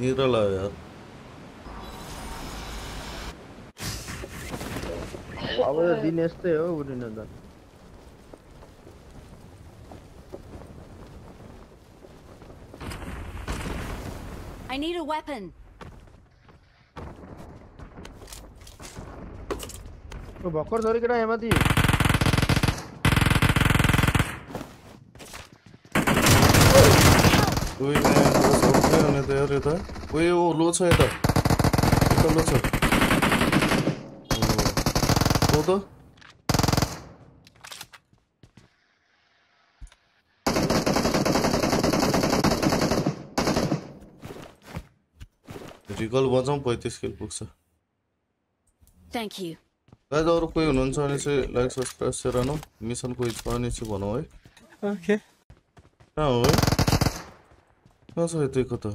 नीरल आया यार। अब ये दिन ऐसे है वो दिन अंदर। I need a weapon. तो बकर थोड़ी कितना हिम्मत ही। कोई मैं उसको होने दे रहा था। कोई वो लोचा है तो लोचा। वो तो रिकॉल बचाऊं 35 किल बुक्स। Thank you. गाइस और कोई उन्होंने से लाइक सब्सक्राइब से रहना मिशन को इस्पानी से बनाओ है। ओके। हाँ वो कस है त्यो कता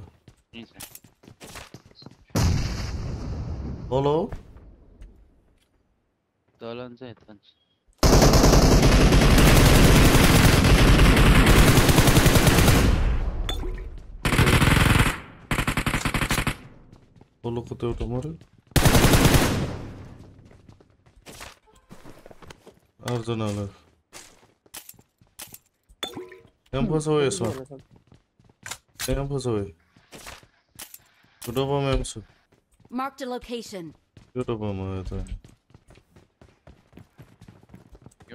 हेलो दलन छ हेतन बोलो कतो तमरो अर्जनाल एम्पस हो यसो I'm sorry. Good over, ma'am. Marked a location. Good over, ma'am.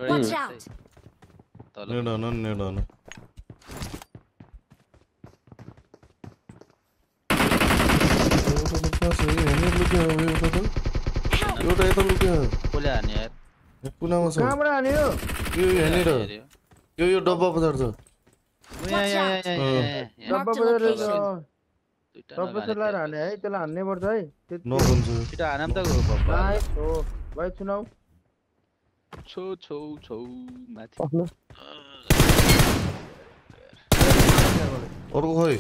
Watch out. No. You डब्बा बदल रहा है। डब्बा चला रहा है ये चला आने बढ़ता है। नो बंजू। इटा आना तक हो पापा। भाई सुनाओ। छो मैच। और को है।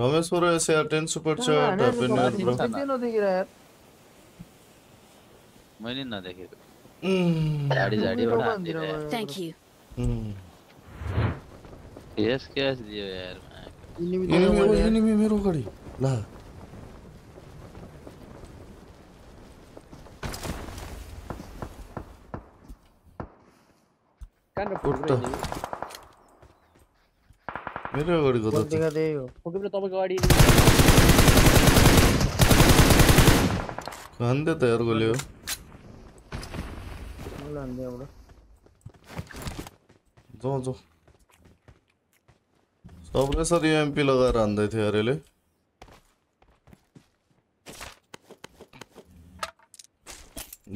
रमेश और ऐसे 10 सुपर चैट अपने दिख रहा है। मैंने ना देखे। जाड़ी बना दे रहा है। Thank you. यस कैश दियो यार मैं। इनमें मेरो गाड़ी ला। कान पुट्टा। मेरो गाड़ी को तो दिखा दे यो। ओके तो तब गाड़ी कान दे तैयार को ले लांडे हमरा जो सबले सर एमपी लगा रांदे थे अरेले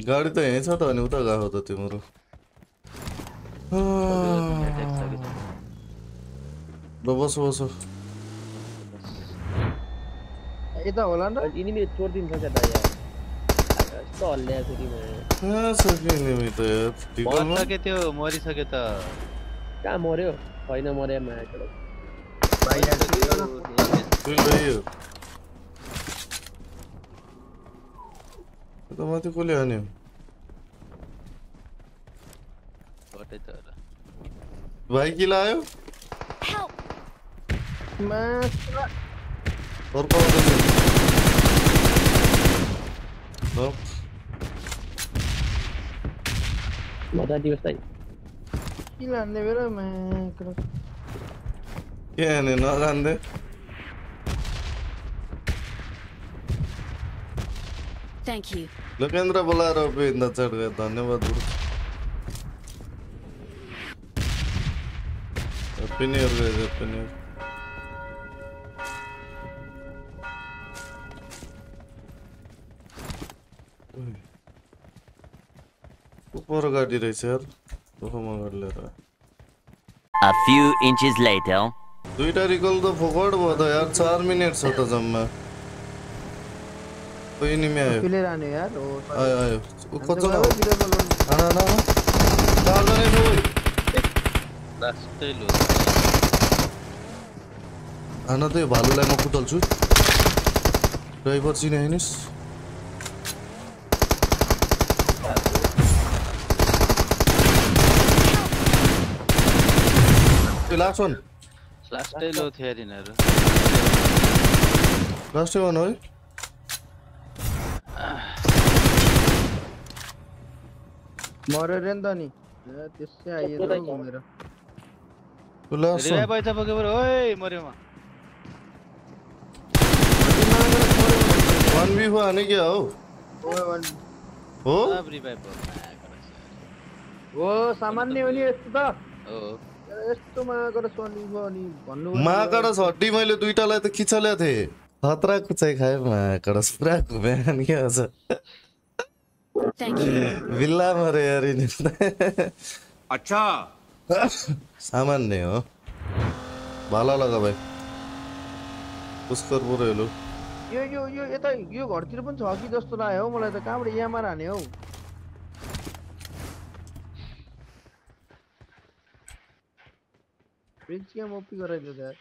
गाडी त यही छ त अनि उता गयो त तिम्रो बस एता होला नि इनिमी छोड दिन्छ जटा तोले सुरी भयो ह सके नि त टिकल सके त्यो मरि सके त का मर्यो हैन मरे माकडो भाइ यार सुन भयो त माथि कोले आन्यो बटे त भाइ कि लायो मा और को नो मजा दियो सही किलाने बेरा मैं करो ये ने ना गांदे थैंक यू लोकेंद्र बोला रो पे इंदा चढ़ गए धन्यवाद ओपिनियन गाइस ओपिनियन ऊपर गाड़ी रही सर तो हम आगे ले रहा a few inches later Twitter recall तो फॉरवर्ड हुआ था यार 4 मिनट से तो जब मैं कोई नहीं मैं प्लेयर आने यार आयो ऊपर चलो ना डाल दो ने रास्ते लो आना तो भालुलाई म कुटल्छु ड्राइभर चाहिँ हैन two, last one. Last day low here in error. Last one, oi. More rendani. This से आये तो मेरा. तो last one. भाई तब के बोलो ओए मरे माँ. 1v हुआ नहीं क्या हो? ओए 1. हो? अब revive हो. वो सामान्य वाली यस्तो त हो यस्तो मागरा सनी भनी भन्नु मागरा हड्डी मैले दुईटालाई त खिचले थिए खतरा कुचै खाए मागरा पुरा घुमेन के आज थैंक यू विल्ला मरे यार नि अच्छा सामान्य हो भाला लगा भाइ पुष्कर पुरै हेलो यो यता यो घरतिर पनि छ कि जस्तो लाग्यो मलाई त कामडे यामा हाने हो ब्रिज के मोपी कर रहे थे यार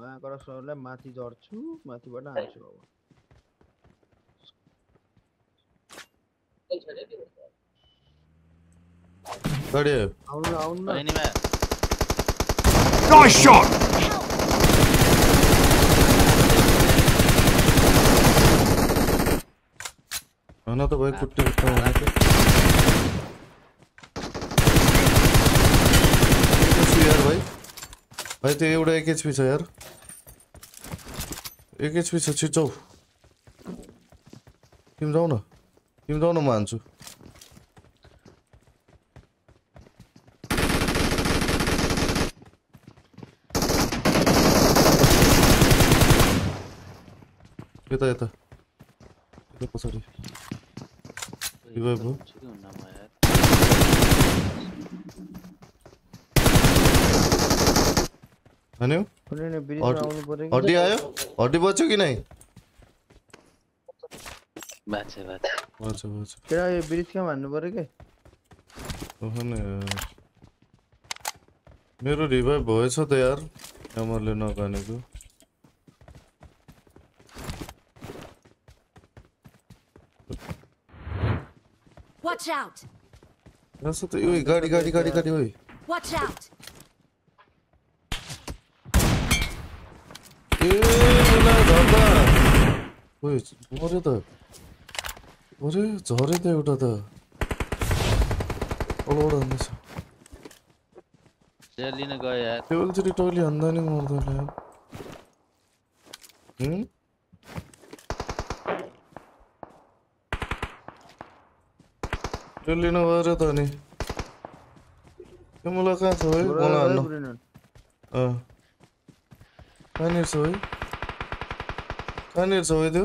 मैं करा सोले माथि जोड्छु माथि बडा आउँछु अब गड्यो आउन एनिमे नाइस शॉट आना तो भाई कुत्ते कुत्ते भाई तो एउटा एक एचपी छ यार एक एचपी छ छिटो टिम जाऊ न म हान्छु यता यता यता पछाडी रिवाइभ हो हने हड्डी आयो हड्डी बच्यो कि नहीं बाचे बाचे बच्यो बच्यो केरा यो ब्रिज के भन्नु पर्यो के ओहने मेरो रिवाइभ भएछ त यार अमरले नगानेको वाच आउट नसो त यो गाडी गाडी गाडी गाडी ओइ वाच आउट ओए मरे त अरे झरे त एउटा त ओलोड आउँछ जेलिन गयो यार टोल चुरी टोली हन्दा नि मर्दा यार जेलिन भएर त नि तिम्रो कहाँ छ ओइ मलाई हन्नु अ कहाँ छ ओइ त्यो होला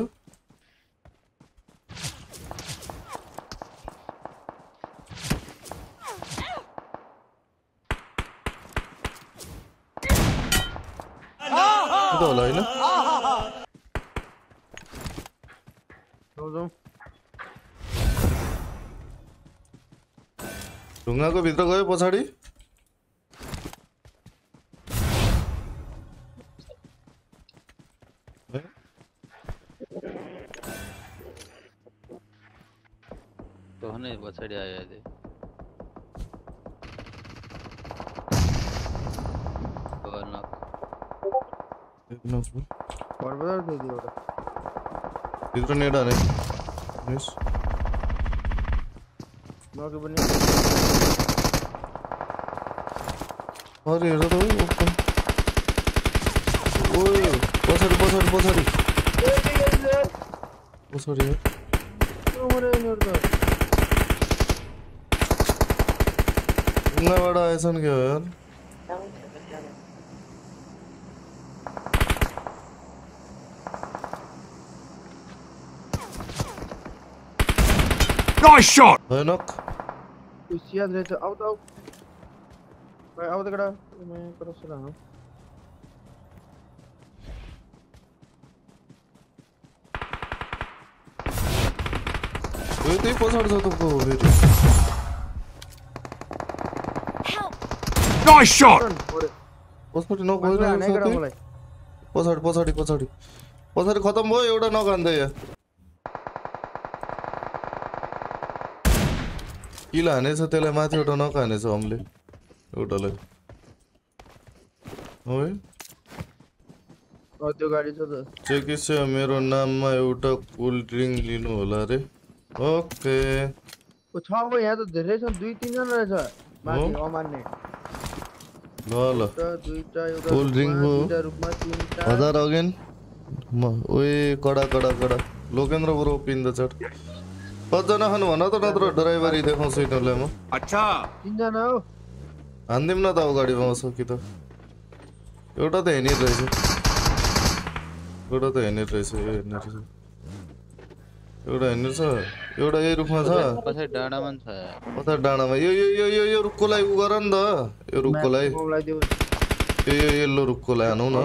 हैन ढुङ्गाको भित्र गयो पछाडी तो हने पछाडी आयो दे नोस्बो और बदल दे दियो इधर नेट आ रहा है यस नॉक बने और ये तो ओए पछाडी पछाडी ओरे नर्द इतना बड़ा ऐसा क्या यार Nice shot. Hey, knock. Is he out there? Out, out. Hey, out there, guys. I'm crossing the road. Where did he pass out? So, you go. Help. Nice shot. Pass out, knock. Pass out. Pass out, pass out, pass out. Pass out. खत्म हो ये उड़ा knock आंधे यार किल हानेछ त्यसलाई माथि उठा नकानेछ हमले एउटाले ओइ अझ गाडी छ त चेकिसो मेरो नाममा एउटा कोल्ड ड्रिंक लिनु होला रे ओके ओ छ अब यहाँ त धेरै छन् दुई तीन जना रहेछ माथि अमान्ने ल ल दुईटा एउटा कोल्ड ड्रिंक हो हजार अगेन ओए कडा कडा कडा लोकेन्द्र ब्रो पिन द चट पजना हन भन त नत्र ड्राइभर इ देखाउँछु इटले म अच्छा तीन जना हो हान्दिम न त अब गाडी पाउँछ कि त एउटा त हेनी रहेछ एउटा त हेनी रहेछ एउटा हेनी छ एउटा यही रुखमा छ पछै डाडामा छ पछै डाडामा यो यो यो यो यो रुखको लागि उ गर न त यो रुखको लागि यो यो येल्लो रुखको लागि हानौ न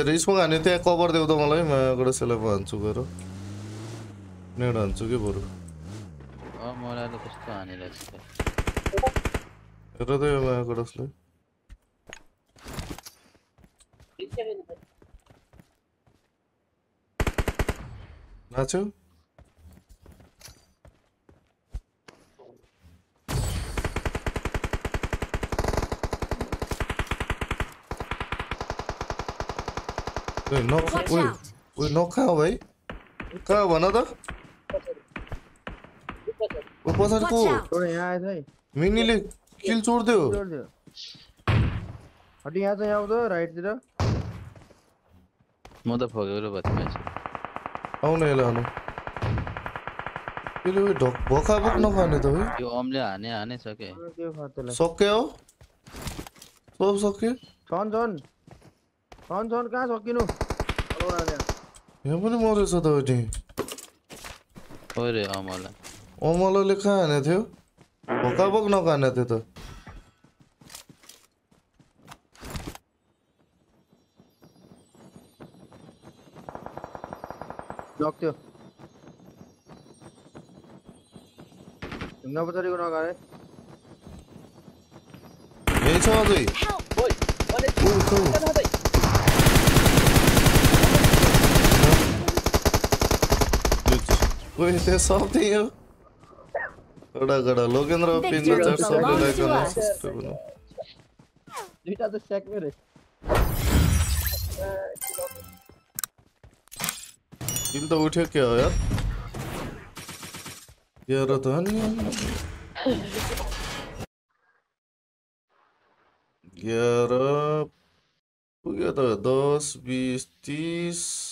यो रिसको हाने त्यहाँ कभर देऊ त मलाई म गडा सेला भन्छु गरो नेड हान्छु के बरु अ मलाई त कस्तो हाने रहेछ र त यो म गडासले नाचो ओइ नक ओइ ओइ नका भाइ का भन त ओ पछाडको छोड यहाँ आए थाइ मिनीले किल छोड्दियो हट यहाँ चाहिँ आउ त राइट तिर म त फगेर बत्मा छु आउन हेला आउन किलो ढक भका भक नखाने त हो यो अमले हाने हाने सके सक्यो सब सक्यो छन कहाँ सकिनु यहाँ पनि मरेछ त हो नि ओरे अमला अमलाले कहाँ हाने थियो भका भक नखाने थियो त नक्त्यो ढुङ्गा पछाडीको नगा रे यही छ अझै ओइ अरे उठो ओइ त्यो सब थियो गडा गडा लोकेन्द्र पिन्द चट सबले लाइक गर्न सस्तो बनो दुईटा त स्याक मेरो किल तो उठे क्या हो यार ये रतन यार 10 20 30